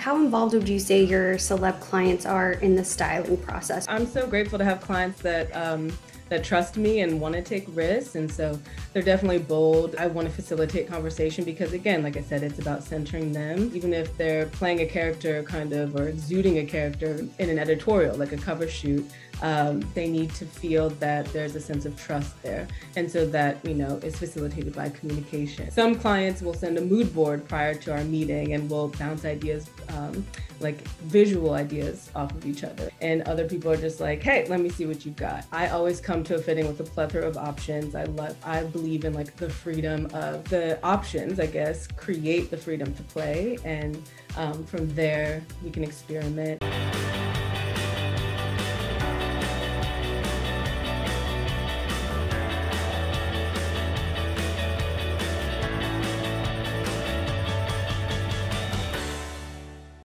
How involved would you say your celeb clients are in the styling process? I'm so grateful to have clients that trust me and want to take risks, and so they're definitely bold. I want to facilitate conversation because, again, like I said, it's about centering them. Even if they're playing a character or exuding a character in an editorial, like a cover shoot, they need to feel that there's a sense of trust there, and so that, is facilitated by communication. Some clients will send a mood board prior to our meeting and will bounce ideas, like visual ideas, off of each other. And other people are just like, hey, let me see what you've got. I always come to a fitting with a plethora of options. I believe in the freedom of the options, create the freedom to play. And from there, we can experiment.